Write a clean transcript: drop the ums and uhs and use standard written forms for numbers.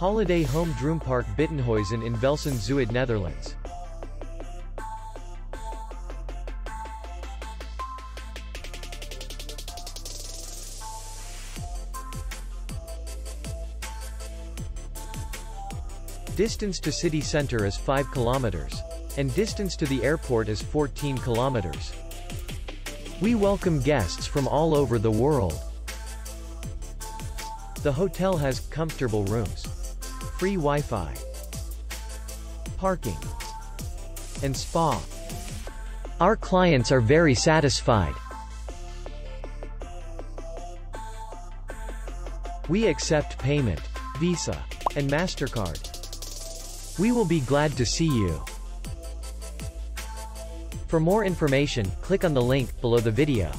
Holiday Home Droompark Buitenhuizen in Velsen-Zuid, Netherlands. Distance to city center is 5 kilometers. And distance to the airport is 14 kilometers. We welcome guests from all over the world. The hotel has comfortable rooms, free Wi-Fi, parking, and spa. Our clients are very satisfied. We accept payment, Visa, and MasterCard. We will be glad to see you. For more information, click on the link below the video.